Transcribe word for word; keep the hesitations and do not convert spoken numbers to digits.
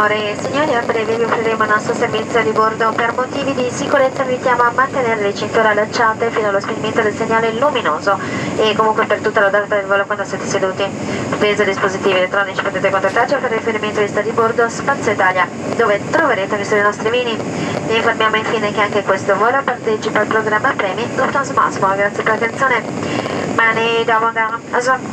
Signore e signori, a breve vi offriremo il nostro servizio di bordo. Per motivi di sicurezza vi chiamo a mantenere le cinture allacciate fino allo spegnimento del segnale luminoso e comunque per tutta la durata del volo quando siete seduti. Peso dispositivi elettronici potete contattarci per riferimento lista di bordo Spazio Italia, dove troverete visto i nostri vini. Vi informiamo infine che anche questo volo partecipa al programma Premi Asmo. Grazie per l'attenzione.